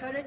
Turret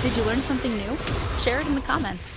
Did you learn something new? Share it in the comments.